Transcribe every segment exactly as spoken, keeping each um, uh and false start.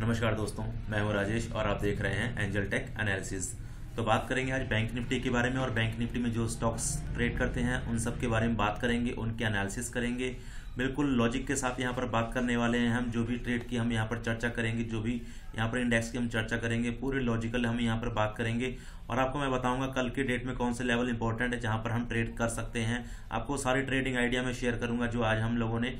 नमस्कार दोस्तों, मैं हूं राजेश और आप देख रहे हैं एंजल टेक एनालिसिस। तो बात करेंगे आज बैंक निफ्टी के बारे में और बैंक निफ्टी में जो स्टॉक्स ट्रेड करते हैं उन सब के बारे में बात करेंगे, उनके एनालिसिस करेंगे। बिल्कुल लॉजिक के साथ यहाँ पर बात करने वाले हैं हम। जो भी ट्रेड की हम यहाँ पर चर्चा करेंगे, जो भी यहाँ पर इंडेक्स की हम चर्चा करेंगे, पूरी लॉजिकल हम यहाँ पर बात करेंगे। और आपको मैं बताऊंगा कल के डेट में कौन से लेवल इंपॉर्टेंट है जहाँ पर हम ट्रेड कर सकते हैं। आपको सारे ट्रेडिंग आइडिया मैं शेयर करूंगा जो आज हम लोगों ने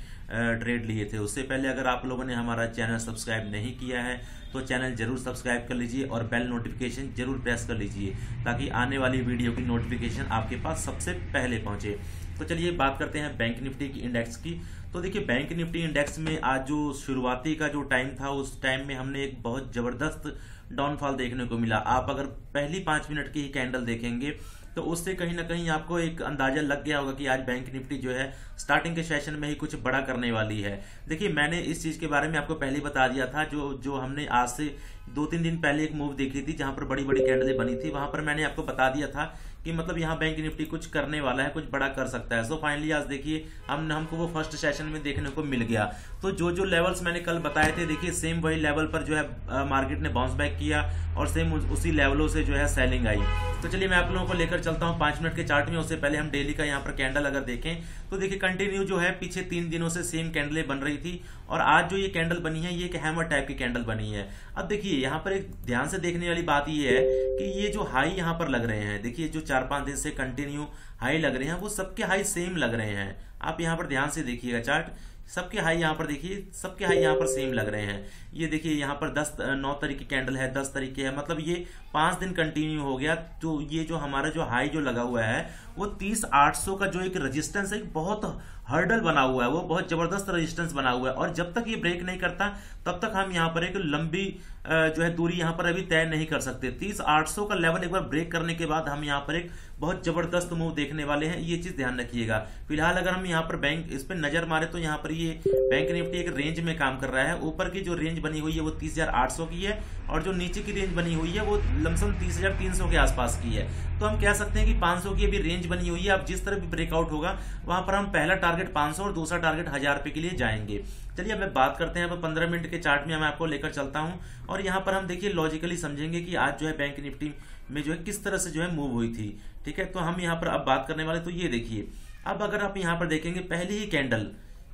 ट्रेड लिए थे। उससे पहले अगर आप लोगों ने हमारा चैनल सब्सक्राइब नहीं किया है तो चैनल जरूर सब्सक्राइब कर लीजिए और बेल नोटिफिकेशन जरूर प्रेस कर लीजिए ताकि आने वाली वीडियो की नोटिफिकेशन आपके पास सबसे पहले पहुँचे। तो चलिए बात करते हैं बैंक निफ्टी की इंडेक्स की। तो देखिए बैंक निफ्टी इंडेक्स में आज जो शुरुआती का जो टाइम था उस टाइम में हमने एक बहुत ज़बरदस्त डाउनफॉल देखने को मिला। आप अगर पहली पाँच मिनट की ही कैंडल देखेंगे तो उससे कहीं ना कहीं आपको एक अंदाजा लग गया होगा कि आज बैंक निफ्टी जो है स्टार्टिंग के सेशन में ही कुछ बड़ा करने वाली है। देखिए मैंने इस चीज़ के बारे में आपको पहले बता दिया था। जो जो हमने आज से दो तीन दिन पहले एक मूव देखी थी जहां पर बड़ी बड़ी कैंडलें बनी थी, वहां पर मैंने आपको बता दिया था कि मतलब यहाँ बैंक निफ्टी कुछ करने वाला है, कुछ बड़ा कर सकता है। सो फाइनली आज देखिए हम हमको वो फर्स्ट सेशन में देखने को मिल गया। तो जो जो लेवल्स मैंने कल बताए थे, देखिए सेम वही लेवल पर जो है मार्केट ने बाउंस बैक किया और सेम उसी लेवलों से जो है सेलिंग आई। तो चलिए मैं आप लोगों को लेकर चलता हूँ पाँच मिनट के चार्ट में। उससे पहले हम डेली का यहाँ पर कैंडल अगर देखें तो देखिए कंटिन्यू जो है पीछे तीन दिनों से सेम कैंडलें बन रही थी और आज जो ये कैंडल बनी है ये एक हैमर टाइप की कैंडल बनी है। अब देखिए यहाँ पर एक ध्यान से देखने वाली बात ये है कि ये जो हाई यहाँ पर लग रहे हैं, देखिए जो चार पांच दिन से कंटिन्यू हाई लग रहे हैं वो सबके हाई सेम लग रहे हैं। आप यहाँ पर ध्यान से देखिएगा चार्ट, सबके हाई यहाँ पर देखिए, सबके हाई यहाँ पर सेम लग रहे हैं। ये देखिए यहाँ पर दस नौ तरीके कैंडल है, दस तरीके है, मतलब ये पांच दिन कंटिन्यू हो गया। तो ये जो हमारा जो हाई जो लगा हुआ है वो तीस आठ सौ का जो एक रेजिस्टेंस है, एक बहुत हर्डल बना हुआ है, वो बहुत जबरदस्त रेजिस्टेंस बना हुआ है और जब तक ये ब्रेक नहीं करता तब तक हम यहाँ पर एक लंबी जो है दूरी यहाँ पर अभी तय नहीं कर सकते। तीस आठ सौ का लेवल एक बार ब्रेक करने के बाद हम यहाँ पर एक बहुत जबरदस्त मूव देखने वाले हैं, ये चीज ध्यान रखिएगा। फिलहाल अगर हम यहाँ पर बैंक इस पर नजर मारे तो यहाँ पर ये बैंक निफ्टी एक रेंज में काम कर रहा है। ऊपर की जो रेंज बनी हुई है वो तीस हजार आठ सौ की है और जो नीचे की रेंज बनी हुई है वो लमसम तीस हजार तीन सौ के आसपास की है। तो हम कह सकते हैं कि पांच सौ की अभी रेंज बनी हुई है। अब जिस तरह भी ब्रेकआउट होगा वहां पर हम पहला टारगेट पांच सौ और दूसरा टारगेट हजार रुपए के लिए जाएंगे। चलिए अब बात करते हैं पंद्रह मिनट के चार्ट में, मैं आपको लेकर चलता हूँ और यहाँ पर हम देखिए लॉजिकली समझेंगे कि आज जो है बैंक निफ्टी में जो है किस तरह से जो है मूव हुई थी। ठीक है, तो हम यहाँ पर अब बात करने वाले। तो ये देखिए, अब अगर आप यहाँ पर देखेंगे पहली ही कैंडल,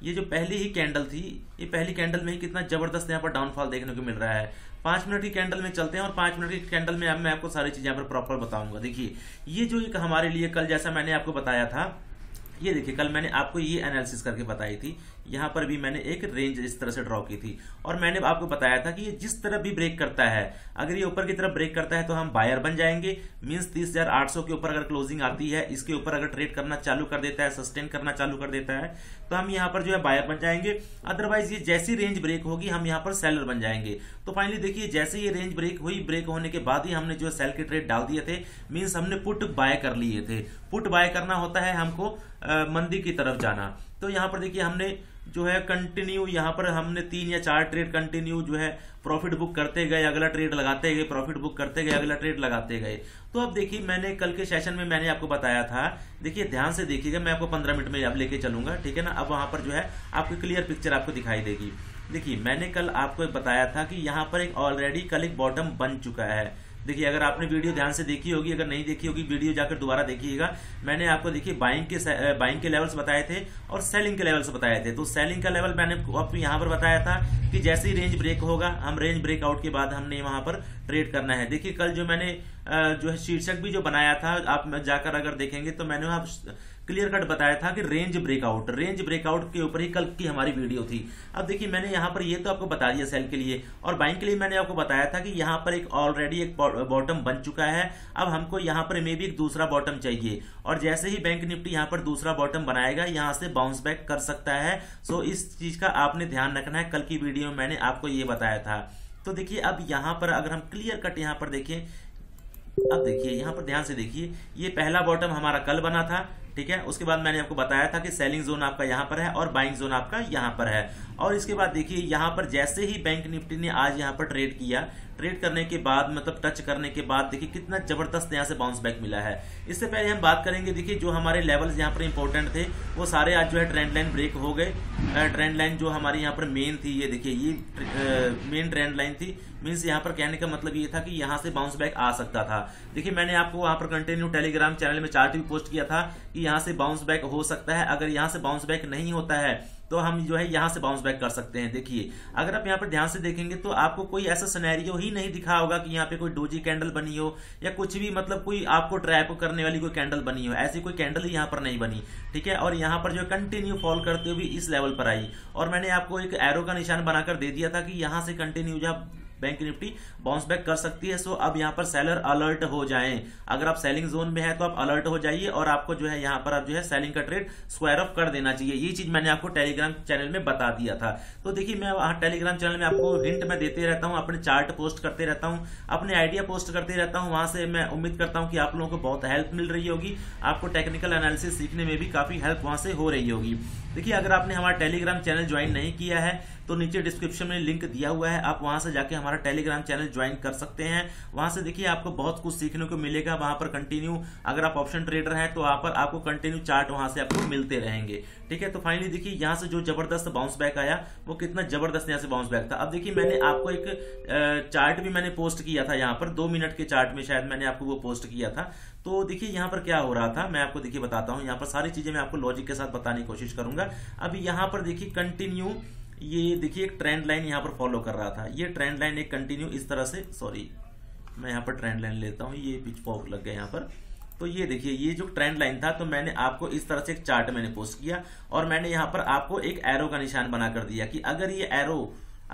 ये जो पहली ही कैंडल थी, ये पहली कैंडल में ही कितना जबरदस्त यहाँ पर डाउनफॉल देखने को मिल रहा है। पांच मिनट की कैंडल में चलते हैं और पांच मिनट की कैंडल में अब मैं आपको सारी चीजें यहाँ पर प्रॉपर बताऊंगा। देखिए ये जो एक हमारे लिए कल, जैसा मैंने आपको बताया था, ये देखिए कल मैंने आपको ये एनालिसिस करके बताई थी। यहाँ पर भी मैंने एक रेंज इस तरह से ड्रॉ की थी और मैंने आपको बताया था कि ये जिस तरफ भी ब्रेक करता है, अगर ये ऊपर की तरफ ब्रेक करता है तो हम बायर बन जाएंगे। मींस तीस हजार आठ सौ के ऊपर अगर क्लोजिंग आती है, इसके ऊपर अगर ट्रेड करना चालू कर देता है, सस्टेन करना चालू कर देता है तो हम यहाँ पर जो है बायर बन जाएंगे। अदरवाइज ये जैसी रेंज ब्रेक होगी हम यहाँ पर सेलर बन जाएंगे। तो फाइनली देखिए जैसे ये रेंज ब्रेक हुई, ब्रेक होने के बाद ही हमने जो सेल के ट्रेड डाल दिए थे, मीन्स हमने पुट बाय कर लिए थे। पुट बाय करना होता है हमको आ, मंदी की तरफ जाना। तो यहाँ पर देखिए हमने जो है कंटिन्यू यहाँ पर हमने तीन या चार ट्रेड कंटिन्यू जो है प्रॉफिट बुक करते गए, अगला ट्रेड लगाते गए, प्रॉफिट बुक करते गए, अगला ट्रेड लगाते गए। तो अब देखिए मैंने कल के सेशन में मैंने आपको बताया था, देखिए ध्यान से देखिएगा, मैं आपको पंद्रह मिनट में अब लेके चलूंगा। ठीक है ना, अब वहां पर जो है आपको क्लियर पिक्चर आपको दिखाई देगी। देखिए मैंने कल आपको बताया था कि यहाँ पर एक ऑलरेडी कल एक बॉटम बन चुका है। देखिए अगर आपने वीडियो ध्यान से देखी होगी, अगर नहीं देखी होगी वीडियो जाकर दोबारा देखिएगा। मैंने आपको देखिए बाइंग के बाइंग के लेवल्स बताए थे और सेलिंग के लेवल्स बताए थे। तो सेलिंग का लेवल मैंने आपको यहाँ पर बताया था कि जैसे ही रेंज ब्रेक होगा, हम रेंज ब्रेकआउट के बाद हमने वहां पर ट्रेड करना है। देखिए कल जो मैंने जो है शीर्षक भी जो बनाया था, आप जाकर अगर देखेंगे तो मैंने आप क्लियर कट बताया था कि रेंज ब्रेकआउट, रेंज ब्रेकआउट के ऊपर ही कल की हमारी वीडियो थी। अब देखिए मैंने यहाँ पर ये तो आपको बता दिया सेल के लिए और बाइंग के लिए मैंने आपको बताया था कि यहाँ पर एक ऑलरेडी एक बॉटम बन चुका है। अब हमको यहाँ पर मे भी एक दूसरा बॉटम चाहिए और जैसे ही बैंक निफ्टी यहाँ पर दूसरा बॉटम बनाएगा यहाँ से बाउंस बैक कर सकता है। सो इस चीज का आपने ध्यान रखना है, कल की वीडियो में मैंने आपको ये बताया था। तो देखिए अब यहाँ पर अगर हम क्लियर कट यहाँ पर देखें, अब देखिए यहाँ पर ध्यान से देखिए, ये पहला बॉटम हमारा कल बना था। ठीक है, उसके बाद मैंने आपको बताया था कि सेलिंग जोन आपका यहाँ पर है और बाइंग जोन आपका यहाँ पर है। और इसके बाद देखिए यहाँ पर जैसे ही बैंक निफ्टी ने आज यहाँ पर ट्रेड किया, ट्रेड करने के बाद, मतलब टच करने के बाद देखिए कितना जबरदस्त यहाँ से बाउंस बैक मिला है। इससे पहले हम बात करेंगे, देखिए जो हमारे लेवल्स यहाँ पर इंपॉर्टेंट थे वो सारे आज जो है ट्रेंड लाइन ब्रेक हो गए। ट्रेंड लाइन जो हमारे यहाँ पर मेन थी, ये देखिए ये मेन ट्रेंड लाइन थी, मीन्स यहाँ पर कहने का मतलब ये था कि यहाँ से बाउंस बैक आ सकता था। देखिए मैंने आपको वहाँ पर कंटिन्यू टेलीग्राम चैनल में चार्ट भी पोस्ट किया था कि यहाँ से बाउंस बैक हो सकता है, अगर यहाँ से बाउंस बैक नहीं होता है तो हम जो है यहाँ से बाउंस बैक कर सकते हैं। देखिए अगर आप यहाँ पर ध्यान से देखेंगे तो आपको कोई ऐसा सिनेरियो ही नहीं दिखा होगा कि यहाँ पे कोई डोजी कैंडल बनी हो या कुछ भी, मतलब कोई आपको ट्रैप करने वाली कोई कैंडल बनी हो, ऐसी कोई कैंडल यहाँ पर नहीं बनी, ठीक है। और यहाँ पर जो कंटिन्यू फॉल करते हुए इस लेवल पर आई, और मैंने आपको एक एरो का निशान बनाकर दे दिया था कि यहाँ से कंटिन्यू जो बैंक निफ्टी बाउंस बैक कर सकती है। सो अब यहाँ पर सेलर अलर्ट हो जाएं, अगर आप सेलिंग जोन में हैं तो आप अलर्ट हो जाइए और आपको जो है यहाँ पर आप जो है सेलिंग का ट्रेड स्क्वायर ऑफ कर देना चाहिए। ये चीज मैंने आपको टेलीग्राम चैनल में बता दिया था। तो देखिए मैं वहाँ टेलीग्राम चैनल में आपको हिंट में देते रहता हूँ, अपने चार्ट पोस्ट करते रहता हूँ, अपने आइडिया पोस्ट करते रहता हूँ। वहां से मैं उम्मीद करता हूँ कि आप लोगों को बहुत हेल्प मिल रही होगी, आपको टेक्निकल एनालिसिस सीखने में भी काफी हेल्प वहां से हो रही होगी। देखिए अगर आपने हमारा टेलीग्राम चैनल ज्वाइन नहीं किया है तो नीचे डिस्क्रिप्शन में लिंक दिया हुआ है, आप वहां से जाके हमारा टेलीग्राम चैनल ज्वाइन कर सकते हैं। वहां से देखिए आपको बहुत कुछ सीखने को मिलेगा। वहां पर कंटिन्यू, अगर आप ऑप्शन ट्रेडर हैं तो वहां पर आपको कंटिन्यू चार्ट वहां से आपको मिलते रहेंगे, ठीक है। तो फाइनली देखिए यहाँ से जो जबरदस्त बाउंस बैक आया वो कितना जबरदस्त यहाँ से बाउंस बैक था। अब देखिए मैंने आपको एक चार्ट भी मैंने पोस्ट किया था, यहाँ पर दो मिनट के चार्ट में शायद मैंने आपको वो पोस्ट किया था। तो देखिए यहाँ पर क्या हो रहा था मैं आपको देखिए बताता हूँ, यहाँ पर सारी चीजें मैं आपको लॉजिक के साथ बताने की कोशिश करूंगा। अब यहाँ पर देखिए कंटिन्यू ये देखिए एक ट्रेंड लाइन यहाँ पर फॉलो कर रहा था, ये ट्रेंड लाइन एक कंटिन्यू इस तरह से, सॉरी मैं यहाँ पर ट्रेंड लाइन लेता हूँ, ये पिच फॉग लग गया यहाँ पर। तो ये देखिए ये जो ट्रेंड लाइन था, तो मैंने आपको इस तरह से एक चार्ट मैंने पोस्ट किया और मैंने यहाँ पर आपको एक एरो का निशान बना कर दिया कि अगर ये एरो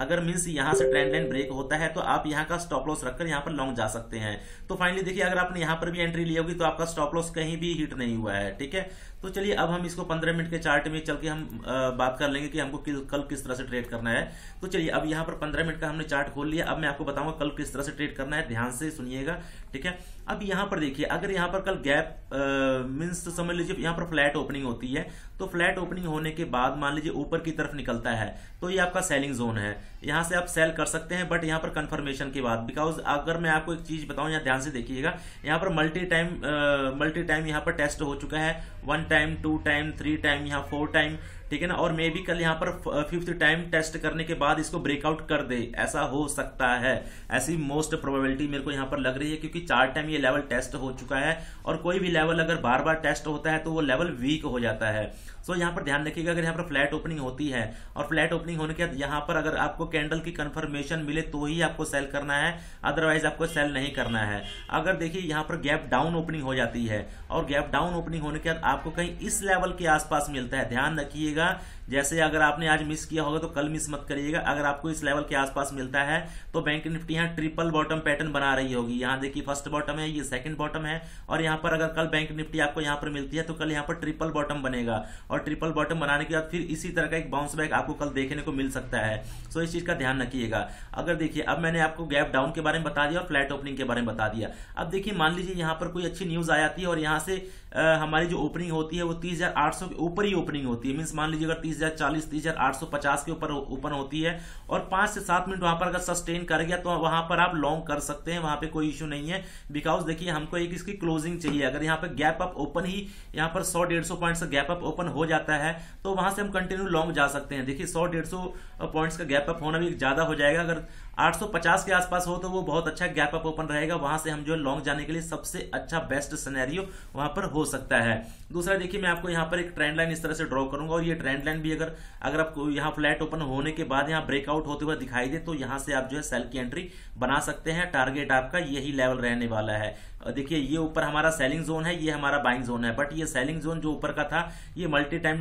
अगर मीन्स यहाँ से ट्रेंड लाइन ब्रेक होता है तो आप यहाँ का स्टॉप लॉस रखकर यहाँ पर लॉन्ग जा सकते हैं। तो फाइनली देखिए अगर आपने यहाँ पर भी एंट्री ली होगी तो आपका स्टॉप लॉस कहीं भी हिट नहीं हुआ है, ठीक है। तो चलिए अब हम इसको पंद्रह मिनट के चार्ट में चल के हम आ, बात कर लेंगे कि हमको कल किस तरह से ट्रेड करना है। तो चलिए अब यहाँ पर पंद्रह मिनट का हमने चार्ट खोल लिया, अब मैं आपको बताऊंगा कल किस तरह से ट्रेड करना है, ध्यान से सुनिएगा, ठीक है। अब यहाँ पर देखिए अगर यहाँ पर कल गैप मीन्स समझ लीजिए यहाँ पर फ्लैट ओपनिंग होती है, तो फ्लैट ओपनिंग होने के बाद मान लीजिए ऊपर की तरफ निकलता है तो ये आपका सेलिंग जोन है, यहाँ से आप सेल कर सकते हैं, बट यहाँ पर कंफर्मेशन के बाद। बिकॉज अगर मैं आपको एक चीज बताऊं, यहाँ ध्यान से देखिएगा, यहाँ पर मल्टी टाइम मल्टी टाइम यहाँ पर टेस्ट हो चुका है, one time two time three time यहाँ फोर टाइम, ठीक है ना। और मे बी कल यहाँ पर फिफ्थ टाइम टेस्ट करने के बाद इसको ब्रेकआउट कर दे, ऐसा हो सकता है, ऐसी मोस्ट प्रोबेबिलिटी मेरे को यहाँ पर लग रही है, क्योंकि चार टाइम ये लेवल टेस्ट हो चुका है और कोई भी लेवल अगर बार बार टेस्ट होता है तो वो लेवल वीक हो जाता है। सो यहाँ पर ध्यान रखिएगा अगर यहाँ पर फ्लैट ओपनिंग होती है और फ्लैट ओपनिंग होने के बाद यहाँ पर अगर आपको कैंडल की कंफर्मेशन मिले तो ही आपको सेल करना है, अदरवाइज आपको सेल नहीं करना है। अगर देखिए यहाँ पर गैप डाउन ओपनिंग हो जाती है और गैप डाउन ओपनिंग होने के बाद आपको कहीं इस लेवल के आसपास मिलता है, ध्यान रखिएगा, जैसे अगर आपने आज मिस किया होगा तो कल मिस मत करिएगा। अगर आपको इस लेवल के आसपास मिलता है तो बैंक निफ्टी यहाँ ट्रिपल बॉटम पैटर्न बना रही होगी, यहाँ देखिए फर्स्ट बॉटम है, ये सेकंड बॉटम है, और यहाँ पर अगर कल बैंक निफ्टी आपको यहाँ पर मिलती है तो कल यहाँ पर ट्रिपल बॉटम बनेगा और ट्रिपल बॉटम बनाने के बाद फिर इसी तरह का एक बाउंस बैक आपको कल देखने को मिल सकता है। सो इस चीज का ध्यान रखिएगा। अगर देखिए अब मैंने आपको गैप डाउन के बारे में बता दिया और फ्लैट ओपनिंग के बारे में बता दिया। अब देखिए मान लीजिए यहाँ पर कोई अच्छी न्यूज आ जाती है और यहाँ से हमारी जो ओपनिंग होती है वो तीस हजार आठ सौ के ऊपर ही ओपनिंग होती है, मीन्स मान लीजिए अगर तीस हजार चालीस तीस हजार आठ सौ पचास के ऊपर ओपन होती है और पांच से सात मिनट वहां पर अगर सस्टेन कर गया तो वहां पर आप लॉन्ग कर सकते हैं, वहां पे कोई इश्यू नहीं है। बिकॉज देखिए हमको एक इसकी क्लोजिंग चाहिए, अगर यहाँ पे गैप अप ओपन ही यहाँ पर सौ डेढ़ सौ पॉइंट का गैप अप ओपन हो जाता है तो वहां से हम कंटिन्यू लॉन्ग जा सकते हैं। देखिए सौ डेढ़ सौ पॉइंट्स का गैप अप होना भी ज्यादा हो जाएगा, अगर आठ सौ पचास के आसपास हो तो वो बहुत अच्छा गैप अप ओपन रहेगा, वहां से हम जो है लॉन्ग जाने के लिए सबसे अच्छा बेस्ट सिनेरियो वहां पर हो सकता है। दूसरा देखिए मैं आपको यहाँ पर एक ट्रेंड लाइन इस तरह से ड्रॉ करूंगा और ये ट्रेंड लाइन भी अगर अगर आपको यहाँ फ्लैट ओपन होने के बाद यहाँ ब्रेकआउट होते हुए दिखाई दे तो यहाँ से आप जो है सेल की एंट्री बना सकते हैं। टारगेट आपका यही लेवल रहने वाला है। देखिए ये ऊपर हमारा सेलिंग जोन है, ये हमारा बाइंग जोन है, बट ये सेलिंग जोन जो ऊपर का था ये मल्टी टाइम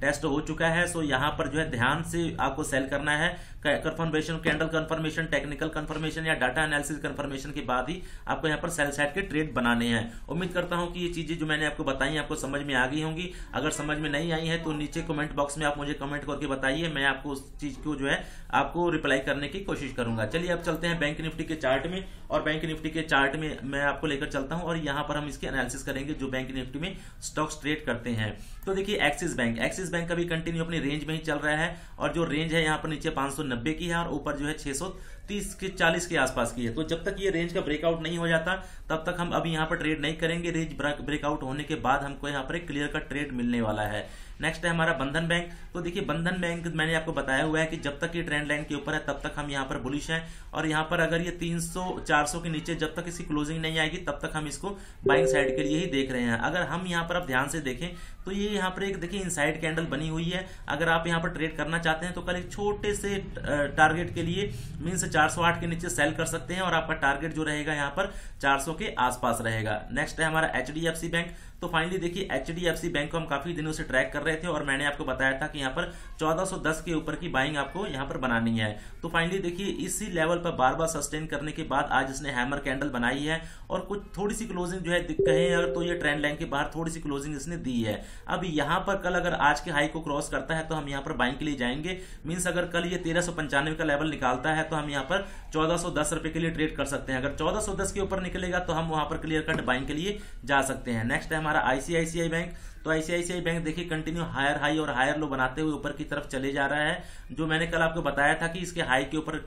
टेस्ट हो चुका है। सो यहाँ पर जो है ध्यान से आपको सेल करना है, confirmation candle confirmation technical confirmation या डाटा एनालिसिस कन्फर्मेशन के बाद ही आपको यहाँ पर सेल साइड के ट्रेड बनाने हैं। उम्मीद करता हूँ कि ये चीजें जो मैंने आपको बताई आपको समझ में आ गई होंगी। अगर समझ में नहीं आई है तो नीचे कमेंट बॉक्स में आप मुझे कमेंट करके बताइए, मैं आपको उस चीज को जो है आपको रिप्लाई करने की कोशिश करूंगा। चलिए अब चलते हैं बैंक निफ्टी के चार्ट में, और बैंक निफ्टी के चार्ट में मैं आपको लेकर चलता हूं और यहां पर हम इसके एनालिसिस करेंगे जो बैंक निफ्टी में स्टॉक्स ट्रेड करते हैं। तो देखिए एक्सिस बैंक, एक्सिस बैंक का भी कंटिन्यू अपनी रेंज में ही चल रहा है और जो रेंज है यहाँ पर नीचे पांच सौ नब्बे की है और ऊपर जो है छह सौ तीस के चालीस के आसपास की है। तो जब तक ये रेंज का ब्रेकआउट नहीं हो जाता तब तक हम अभी यहाँ पर ट्रेड नहीं करेंगे। रेंज ब्रेकआउट होने के बाद हमको यहाँ पर एक क्लियर कट ट्रेड मिलने वाला है। नेक्स्ट है हमारा बंधन बैंक। तो देखिए बंधन बैंक मैंने आपको बताया हुआ है कि जब तक ये ट्रेंड लाइन के ऊपर है तब तक हम यहाँ पर बुलिश हैं और यहाँ पर अगर ये तीन सौ चार सौ के नीचे जब तक इसकी क्लोजिंग नहीं आएगी तब तक हम इसको बाइंग साइड के लिए ही देख रहे हैं। अगर हम यहाँ पर आप ध्यान से देखें तो ये यहाँ पर एक देखिए इनसाइड कैंडल बनी हुई है। अगर आप यहाँ पर ट्रेड करना चाहते हैं तो कल एक छोटे से टारगेट के लिए मीन्स चार सौ आठ के नीचे सेल कर सकते हैं और आपका टारगेट जो रहेगा यहाँ पर चार सौ के आसपास रहेगा। नेक्स्ट है हमारा एचडीएफसी बैंक। तो फाइनली देखिए एचडीएफसी बैंक को हम काफी दिनों से ट्रैक कर रहे थे और मैंने आपको बताया था कि यहाँ पर चौदह सौ दस के ऊपर की बाइंग आपको यहाँ पर बनानी है। तो फाइनली देखिए इसी लेवल पर बार बार सस्टेन करने के बाद आज इसने हैमर कैंडल बनाई है और कुछ थोड़ी सी क्लोजिंग जो है कहें तो ये ट्रेंड लाइन के बाहर थोड़ी सी क्लोजिंग इसने दी है। अब यहाँ पर कल अगर आज के हाई को क्रॉस करता है तो हम यहाँ पर बाइंग के लिए जाएंगे। मीन्स अगर कल ये तेरह सौ पंचानवे का लेवल निकालता है तो हम यहाँ पर चौदह सौ दस रुपए के लिए ट्रेड कर सकते हैं। अगर चौदह सौ दस के ऊपर निकलेगा तो हम वहां पर क्लियर कट बाइंग के लिए जा सकते हैं। नेक्स्ट है हमारा आईसीआईसीआई बैंक। तो आईसीआईसीआई बैंक देखिए कंटिन्यू हायर हाई और हायर लो बनाते हुए ऊपर की तरफ चले जा रहा है। जो मैंने कल आपको बताया था कि इसके हाई के ऊपर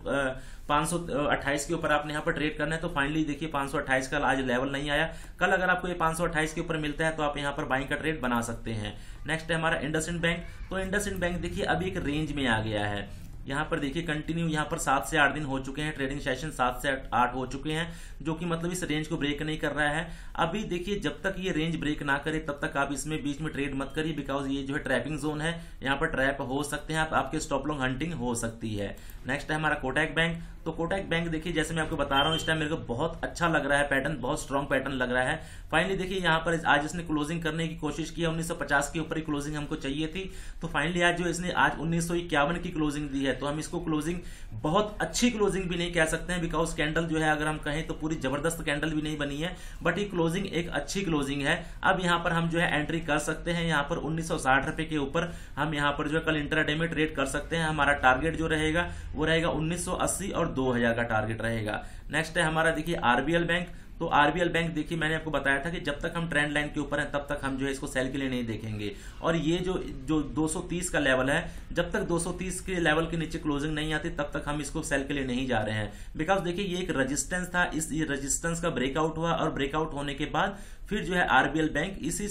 पांच सौ अट्ठाईस के ऊपर आपने यहाँ पर ट्रेड करना है। तो फाइनली देखिए पांच सौ अट्ठाईस का आज लेवल नहीं आया। कल अगर आपको ये पांच सौ अट्ठाईस के ऊपर मिलता है तो आप यहाँ पर बाइंग का ट्रेड बना सकते हैं। नेक्स्ट है हमारा इंडस इंड बैंक। तो इंडस इंड बैंक देखिए अभी एक रेंज में आ गया है। यहाँ पर देखिए कंटिन्यू यहाँ पर सात से आठ दिन हो चुके हैं, ट्रेडिंग सेशन सात से आठ हो चुके हैं, जो कि मतलब इस रेंज को ब्रेक नहीं कर रहा है। अभी देखिए जब तक ये रेंज ब्रेक ना करे तब तक आप इसमें बीच में ट्रेड मत करिए, बिकॉज ये जो है ट्रैपिंग जोन है, यहाँ पर ट्रैप हो सकते हैं आप, आपके स्टॉप लॉन्ग हंटिंग हो सकती है। नेक्स्ट है हमारा कोटक बैंक। तो कोटक बैंक देखिए जैसे मैं आपको बता रहा हूँ इस टाइम मेरे को बहुत अच्छा लग रहा है पैटर्न, बहुत स्ट्रॉन्ग पैटर्न लग रहा है। फाइनली देखिए यहाँ पर आज इसने क्लोजिंग करने की कोशिश की है, उन्नीस सौ पचास के ऊपर ही क्लोजिंग हमको चाहिए थी। तो फाइनली आज जो इसने आज उन्नीस सौ इक्यावन की क्लोजिंग दी है तो हम इसको क्लोजिंग बहुत अच्छी क्लोजिंग भी नहीं कह सकते हैं, बिकॉज कैंडल जो है अगर हम कहें तो पूरी जबरदस्त कैंडल भी नहीं बनी है, बट ये क्लोजिंग एक अच्छी क्लोजिंग है। अब यहां पर हम जो है एंट्री कर सकते हैं, यहां पर उन्नीस सौ साठ रुपए के ऊपर हम यहां पर जो है कल इंट्राडे में ट्रेड कर सकते हैं। हमारा टारगेट जो रहेगा वो रहेगा उन्नीस सौ अस्सी और दो हजार का टारगेट रहेगा। नेक्स्ट है हमारा देखिए आरबीएल बैंक। तो आरबीएल बैंक देखिए मैंने आपको बताया था कि जब तक हम ट्रेंड लाइन के ऊपर हैं तब तक हम जो है इसको सेल के लिए नहीं देखेंगे और ये जो जो दो सौ तीस का लेवल है, जब तक दो सौ तीस के लेवल के नीचे क्लोजिंग नहीं आती तब तक हम इसको सेल के लिए नहीं जा रहे हैं, बिकॉज देखिए ये एक रजिस्टेंस था, इस रजिस्टेंस का ब्रेकआउट हुआ और ब्रेकआउट होने के बाद फिर जो है आरबीएल बैंक इसी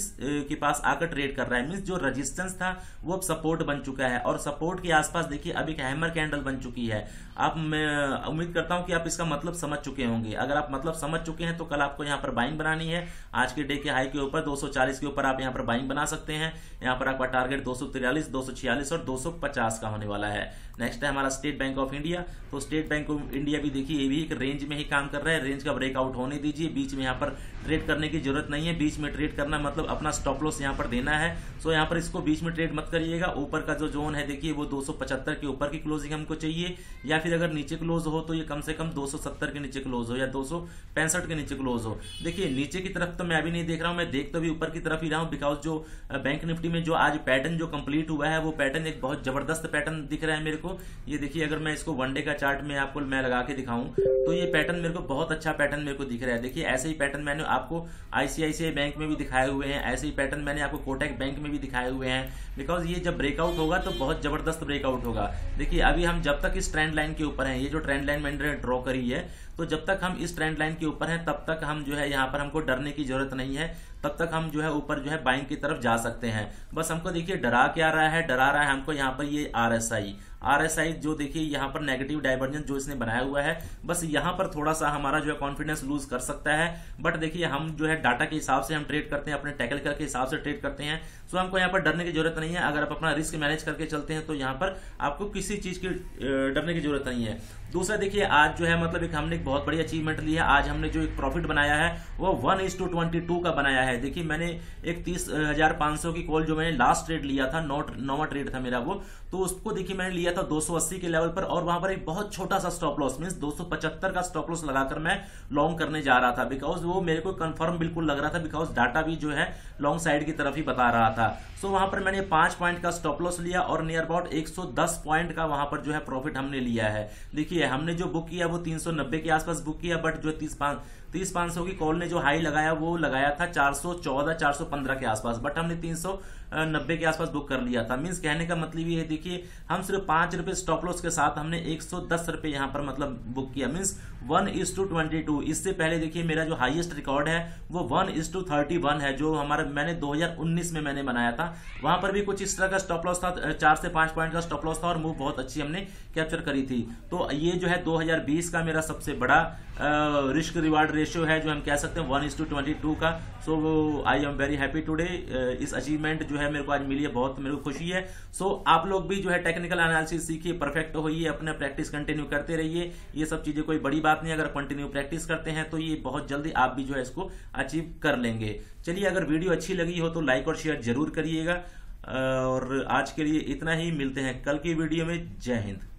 के पास आकर ट्रेड कर रहा है। मींस जो रेजिस्टेंस था वो अब सपोर्ट बन चुका है और सपोर्ट के आसपास देखिए अब एक हैमर कैंडल बन चुकी है। आप मैं उम्मीद करता हूं कि आप इसका मतलब समझ चुके होंगे। अगर आप मतलब समझ चुके हैं तो कल आपको यहां पर बाइंग बनानी है। आज के डे के हाई के ऊपर दो सौ चालीस के ऊपर आप यहां पर बाइंग बना सकते हैं। यहां पर आपका टारगेट दो सौ तैंतालीस, दो सौ छियालीस और दो सौ पचास का होने वाला है। नेक्स्ट है हमारा स्टेट बैंक ऑफ इंडिया। तो स्टेट बैंक ऑफ इंडिया भी देखिए ये भी एक रेंज में ही काम कर रहा है। रेंज का ब्रेकआउट होने दीजिए, बीच में यहाँ पर ट्रेड करने की जरूरत नहीं है। बीच में ट्रेड करना मतलब अपना स्टॉप लॉस यहाँ पर देना है। सो यहाँ पर इसको बीच में ट्रेड मत करिएगा। ऊपर का जो जोन है देखिए वो दो सौ पचहत्तर के ऊपर की क्लोजिंग हमको चाहिए, या फिर अगर नीचे क्लोज हो तो ये कम से कम दो सौ सत्तर के नीचे क्लोज हो या दो सौ पैंसठ के नीचे क्लोज हो। देखिए नीचे की तरफ तो मैं अभी नहीं देख रहा हूँ, मैं देख तो भी ऊपर की तरफ ही रहा हूँ, बिकॉज जो बैंक निफ्टी में जो आज पैटर्न जो कंप्लीट हुआ है वो पैटर्न एक बहुत जबरदस्त पैटर्न दिख रहा है मेरे को। ये देखिए अगर मैं इसको वनडे का चार्ट में आपको मैं लगा के दिखाऊं तो ये पैटर्न मेरे को बहुत अच्छा पैटर्न मेरे को दिख रहा है। देखिए ऐसे ही पैटर्न मैंने आपको आईसीआईसीआई बैंक में भी दिखाए हुए हैं, ऐसे ही पैटर्न मैंने आपको कोटक बैंक में भी दिखाए हुए हैं, बिकॉज ये जब ब्रेकआउट होगा तो बहुत जबरदस्त ब्रेकआउट होगा। देखिए अभी हम जब तक इस ट्रेंड लाइन के ऊपर है, ये जो ट्रेंड लाइन मैंने ड्रॉ करी है, तो जब तक हम इस ट्रेंड लाइन के ऊपर हैं तब तक हम जो है यहाँ पर हमको डरने की जरूरत नहीं है, तब तक हम जो है ऊपर जो है बाइंग की तरफ जा सकते हैं। बस हमको देखिए डरा क्या रहा है, डरा रहा है हमको यहाँ पर ये R S I R S I जो देखिए यहाँ पर नेगेटिव डाइवर्जेंस जो इसने बनाया हुआ है, बस यहाँ पर थोड़ा सा हमारा जो है कॉन्फिडेंस लूज कर सकता है। बट देखिए हम जो है डाटा के हिसाब से हम ट्रेड करते हैं, अपने टेक्निकल के हिसाब से ट्रेड करते हैं, सो हमको यहाँ पर डरने की जरूरत नहीं है। अगर आप अपना रिस्क मैनेज करके चलते हैं तो यहाँ पर आपको किसी चीज की डरने की जरूरत नहीं है। दूसरा देखिए आज जो है मतलब एक हमने एक बहुत बड़ी अचीवमेंट ली है। आज हमने जो एक प्रॉफिट बनाया है वो one is to twenty two का बनाया है। देखिए मैंने एक तीस हजार पांच सौ की कॉल जो मैंने लास्ट ट्रेड लिया था, नॉट नवा ट्रेड था मेरा वो, तो उसको देखिए मैंने लिया था दो सौ अस्सी के लेवल पर और वहां पर एक बहुत छोटा सा स्टॉप लॉस मींस दो सौ पचहत्तर का स्टॉप लॉस लगाकर मैं लॉन्ग करने जा रहा था, बिकॉज वो मेरे को कंफर्म बिल्कुल लग रहा था, बिकॉज डाटा भी जो है लॉन्ग साइड की तरफ ही बता रहा था। सो वहां पर मैंने पांच पॉइंट का स्टॉप लॉस लिया और नियर अबाउट एक सौ दस पॉइंट का वहां पर जो है प्रॉफिट हमने लिया है। देखिए है, हमने जो बुक किया वो तीन सौ नब्बे के आसपास बुक किया, बट जो तीस पांच तीस पांच सौ की कॉल ने जो हाई लगाया वो लगाया था चार सौ चौदह चार सौ पंद्रह के आसपास, बट हमने तीन सौ नब्बे के आसपास बुक कर लिया था। मीन्स कहने का मतलब ये है, देखिए हम सिर्फ पांच रुपए स्टॉप लॉस के साथ हमने एक सौ दस रुपए यहाँ पर मतलब बुक किया, means one is to twenty two. इससे पहले देखिए मेरा जो हाईएस्ट रिकॉर्ड है वो one is to thirty one है, जो हमारा मैंने दो हजार उन्नीस में मैंने बनाया था, वहां पर भी कुछ इस तरह का स्टॉप लॉस था, चार से पांच पॉइंट का स्टॉप लॉस था और मूव बहुत अच्छी हमने कैप्चर करी थी। तो ये जो है दो हजार बीस का मेरा सबसे बड़ा रिस्क रिवार्ड रेशियो है, जो हम कह सकते हैं one is to twenty two का। So I am very happy today, इस अचीवमेंट जो है मेरे को आज मिली है, बहुत मेरे को खुशी है। सो so, आप लोग भी जो है टेक्निकल एनालिसिस सीखिए, परफेक्ट होइए, अपने प्रैक्टिस कंटिन्यू करते रहिए। ये सब चीजें कोई बड़ी बात नहीं, अगर कंटिन्यू प्रैक्टिस करते हैं तो ये बहुत जल्दी आप भी जो है इसको अचीव कर लेंगे। चलिए, अगर वीडियो अच्छी लगी हो तो लाइक और शेयर जरूर करिएगा, और आज के लिए इतना ही, मिलते हैं कल की वीडियो में। जय हिंद।